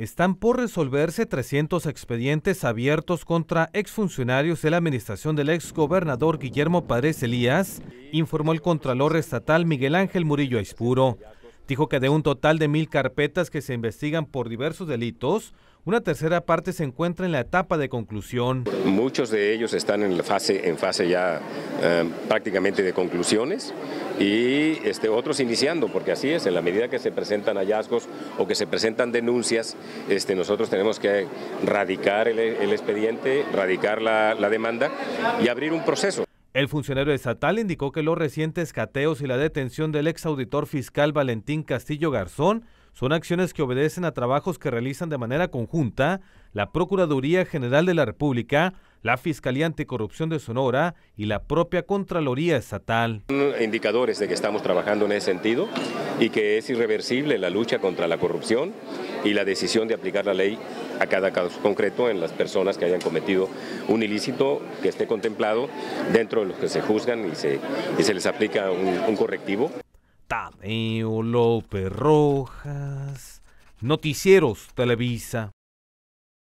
Están por resolverse 300 expedientes abiertos contra exfuncionarios de la administración del exgobernador Guillermo Padrés Elías, informó el Contralor Estatal Miguel Ángel Murillo Aispuro. Dijo que de un total de 1000 carpetas que se investigan por diversos delitos, una tercera parte se encuentra en la etapa de conclusión. Muchos de ellos están en fase ya prácticamente de conclusiones y otros iniciando, porque así es, en la medida que se presentan hallazgos o que se presentan denuncias, nosotros tenemos que radicar el expediente, radicar la demanda y abrir un proceso. El funcionario estatal indicó que los recientes cateos y la detención del exauditor fiscal Valentín Castillo Garzón son acciones que obedecen a trabajos que realizan de manera conjunta la Procuraduría General de la República, la Fiscalía Anticorrupción de Sonora y la propia Contraloría Estatal. Indicadores de que estamos trabajando en ese sentido y que es irreversible la lucha contra la corrupción y la decisión de aplicar la ley a cada caso concreto en las personas que hayan cometido un ilícito que esté contemplado dentro de los que se juzgan y se les aplica un correctivo. Tadeo López Rojas, Noticieros Televisa.